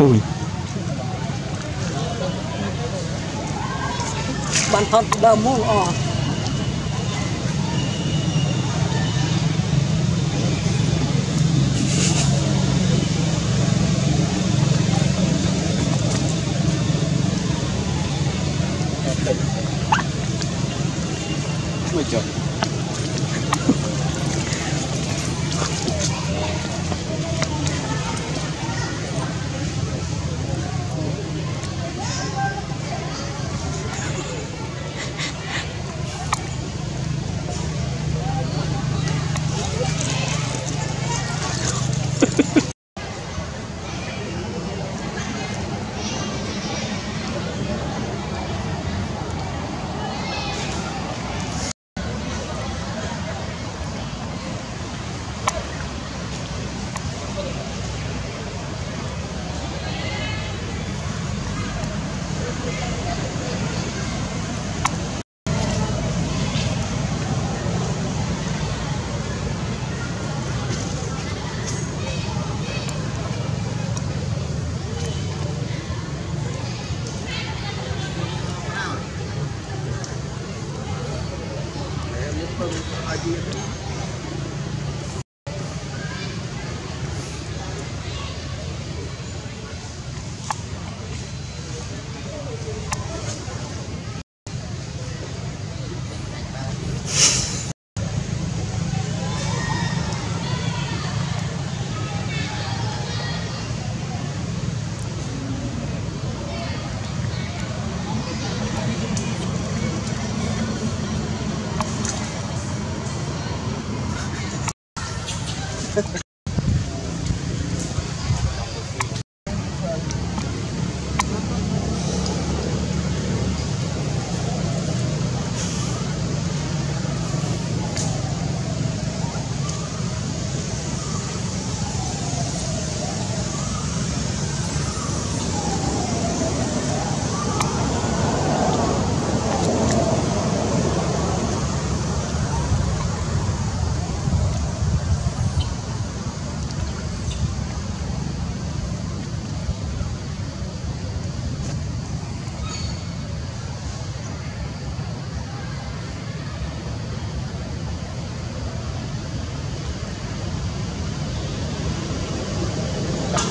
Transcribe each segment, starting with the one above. Ui. Bạn thật đau mồm à? Mày chờ.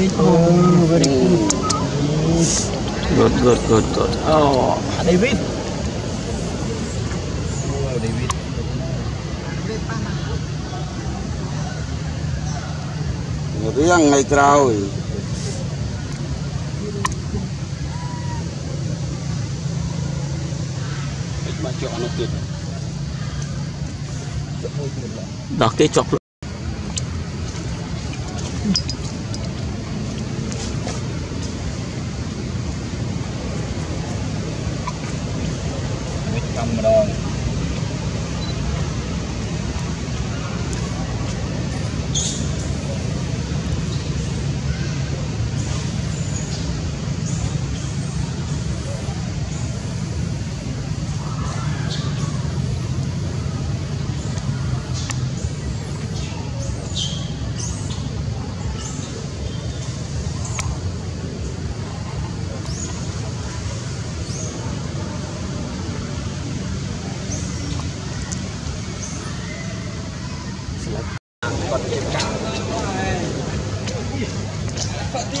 Oh, very good. Good. Oh, David. Oh, David. Riêng ngày trao. Mà chọn nó tuyệt. Đó cái chọc.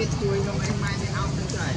cái chuối nó mới mai mới ong được rồi.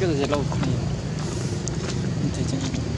Cái gì lâu thì thấy chẳng